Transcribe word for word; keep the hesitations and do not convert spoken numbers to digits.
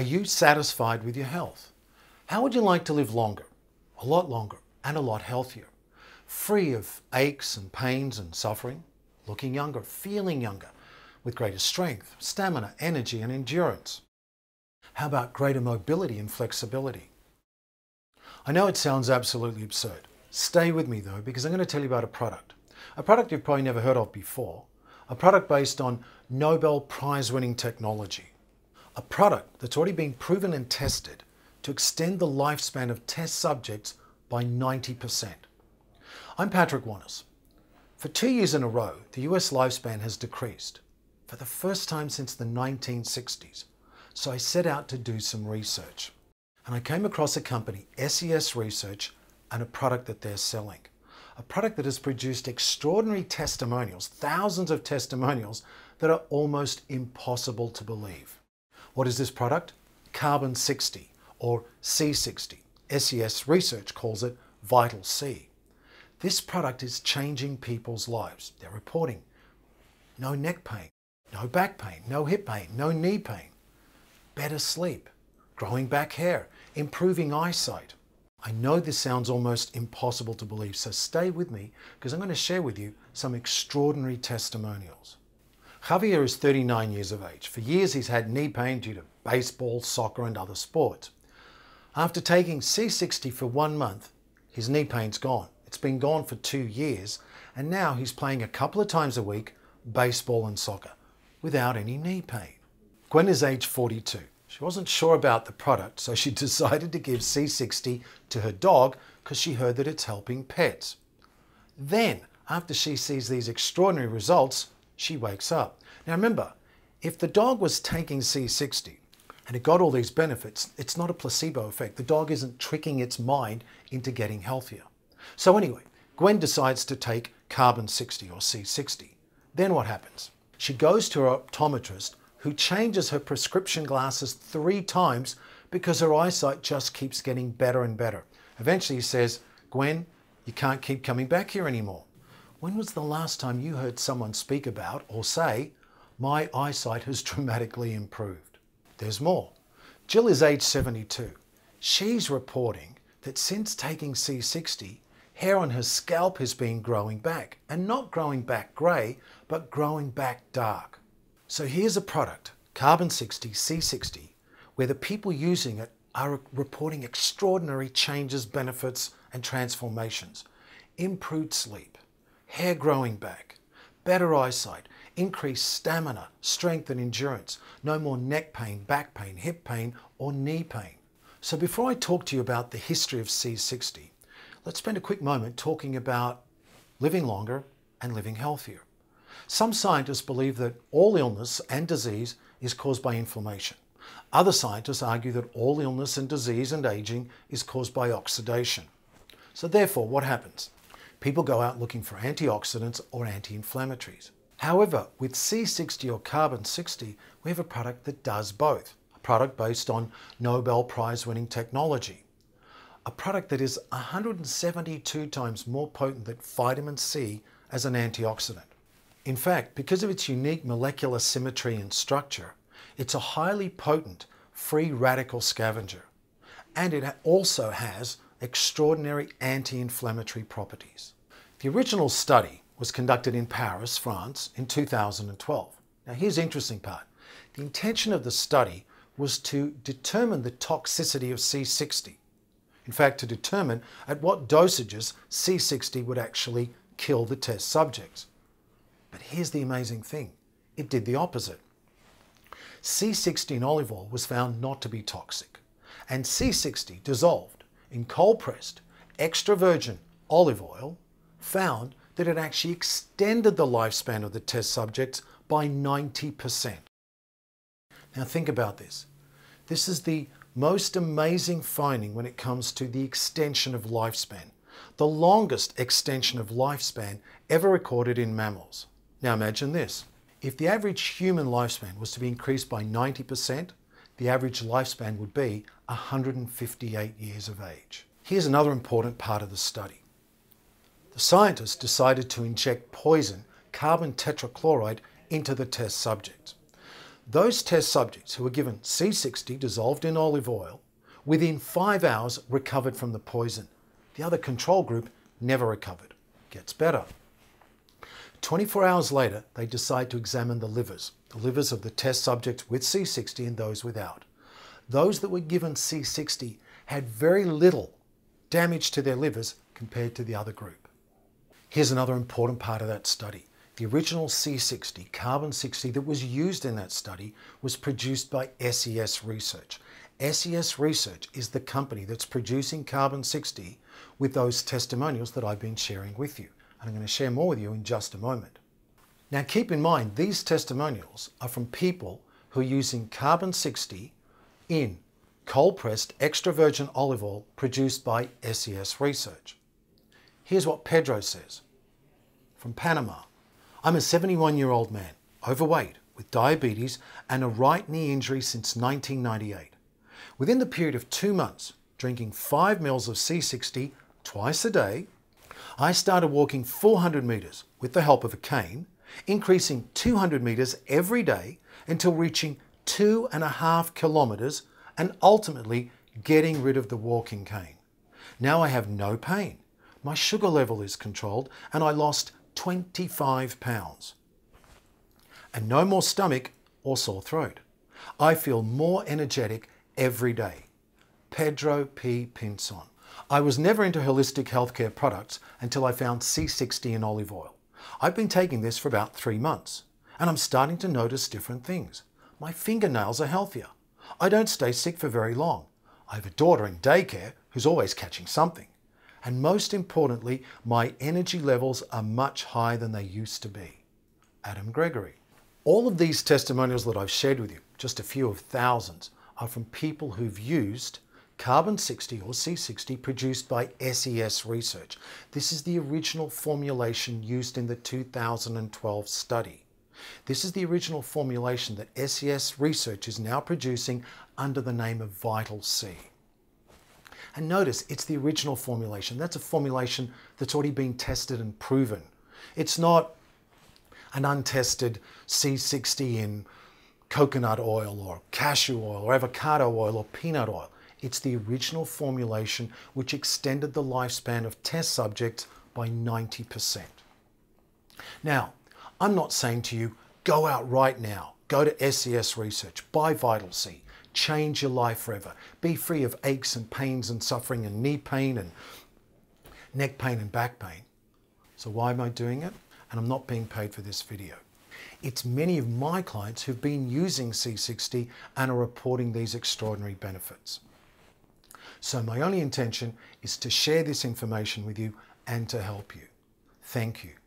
Are you satisfied with your health? How would you like to live longer, a lot longer, and a lot healthier? Free of aches and pains and suffering, looking younger, feeling younger, with greater strength, stamina, energy, and endurance. How about greater mobility and flexibility? I know it sounds absolutely absurd. Stay with me though, because I'm going to tell you about a product. A product you've probably never heard of before. A product based on Nobel Prize-winning technology. A product that's already been proven and tested to extend the lifespan of test subjects by ninety percent. I'm Patrick Wanis. For two years in a row, the U S lifespan has decreased, for the first time since the nineteen sixties. So I set out to do some research. And I came across a company, S E S Research, and a product that they're selling. A product that has produced extraordinary testimonials, thousands of testimonials, that are almost impossible to believe. What is this product? Carbon sixty, or C sixty. S E S Research calls it VitalC. This product is changing people's lives. They're reporting no neck pain, no back pain, no hip pain, no knee pain, better sleep, growing back hair, improving eyesight. I know this sounds almost impossible to believe, so stay with me because I'm going to share with you some extraordinary testimonials. Javier is thirty-nine years of age. For years he's had knee pain due to baseball, soccer and other sports. After taking C sixty for one month, his knee pain's gone. It's been gone for two years and now he's playing a couple of times a week baseball and soccer without any knee pain. Gwen is age forty-two. She wasn't sure about the product, so she decided to give C sixty to her dog because she heard that it's helping pets. Then, after she sees these extraordinary results, she wakes up. Now remember, if the dog was taking C sixty and it got all these benefits, it's not a placebo effect. The dog isn't tricking its mind into getting healthier. So anyway, Gwen decides to take Carbon sixty or C sixty. Then what happens? She goes to her optometrist, who changes her prescription glasses three times because her eyesight just keeps getting better and better. Eventually he says, "Gwen, you can't keep coming back here anymore. When was the last time you heard someone speak about or say, my eyesight has dramatically improved?" There's more. Jill is age seventy-two. She's reporting that since taking C sixty, hair on her scalp has been growing back, and not growing back grey, but growing back dark. So here's a product, Carbon sixty, C sixty, where the people using it are reporting extraordinary changes, benefits and transformations. Improved sleep, hair growing back, better eyesight, increased stamina, strength and endurance, no more neck pain, back pain, hip pain or knee pain. So before I talk to you about the history of C sixty, let's spend a quick moment talking about living longer and living healthier. Some scientists believe that all illness and disease is caused by inflammation. Other scientists argue that all illness and disease and aging is caused by oxidation. So therefore, what happens? People go out looking for antioxidants or anti-inflammatories. However, with C sixty or Carbon sixty, we have a product that does both. A product based on Nobel Prize-winning technology. A product that is one hundred seventy-two times more potent than vitamin C as an antioxidant. In fact, because of its unique molecular symmetry and structure, it's a highly potent free radical scavenger. And it also has extraordinary anti-inflammatory properties. The original study was conducted in Paris, France, in two thousand twelve. Now here's the interesting part. The intention of the study was to determine the toxicity of C sixty. In fact, to determine at what dosages C sixty would actually kill the test subjects. But here's the amazing thing, it did the opposite. C sixty in olive oil was found not to be toxic, and C sixty dissolved in cold-pressed, extra virgin olive oil found that it actually extended the lifespan of the test subjects by ninety percent. Now think about this. This is the most amazing finding when it comes to the extension of lifespan, the longest extension of lifespan ever recorded in mammals. Now imagine this, if the average human lifespan was to be increased by ninety percent, the average lifespan would be one hundred fifty-eight years of age. Here's another important part of the study. The scientists decided to inject poison, carbon tetrachloride, into the test subjects. Those test subjects who were given C sixty dissolved in olive oil within five hours recovered from the poison. The other control group never recovered. Gets better. twenty-four hours later, they decide to examine the livers, the livers of the test subjects with C sixty and those without. Those that were given C sixty had very little damage to their livers compared to the other group. Here's another important part of that study. The original C sixty, carbon sixty, that was used in that study was produced by S E S Research. S E S Research is the company that's producing carbon sixty with those testimonials that I've been sharing with you. And I'm going to share more with you in just a moment. Now keep in mind, these testimonials are from people who are using carbon sixty in cold-pressed extra virgin olive oil produced by S E S Research. Here's what Pedro says from Panama. I'm a seventy-one-year-old man, overweight, with diabetes and a right knee injury since nineteen ninety-eight. Within the period of two months, drinking five mils of C sixty twice a day, I started walking four hundred meters with the help of a cane, increasing two hundred meters every day until reaching two and a half kilometers and ultimately getting rid of the walking cane. Now I have no pain. My sugar level is controlled and I lost twenty-five pounds. And no more stomach or sore throat. I feel more energetic every day. Pedro P. Pinzon. I was never into holistic healthcare products until I found C sixty in olive oil. I've been taking this for about three months and I'm starting to notice different things. My fingernails are healthier. I don't stay sick for very long. I have a daughter in daycare who's always catching something. And most importantly, my energy levels are much higher than they used to be. Adam Gregory. All of these testimonials that I've shared with you, just a few of thousands, are from people who've used carbon sixty or C sixty produced by S E S Research. This is the original formulation used in the two thousand twelve study. This is the original formulation that S E S Research is now producing under the name of VitalC. And notice, it's the original formulation. That's a formulation that's already been tested and proven. It's not an untested C sixty in coconut oil or cashew oil or avocado oil or peanut oil. It's the original formulation which extended the lifespan of test subjects by ninety percent. Now, I'm not saying to you, go out right now, go to S E S Research, buy VitalC, change your life forever, be free of aches and pains and suffering and knee pain and neck pain and back pain. So why am I doing it? And I'm not being paid for this video. It's many of my clients who've been using C sixty and are reporting these extraordinary benefits. So my only intention is to share this information with you and to help you. Thank you.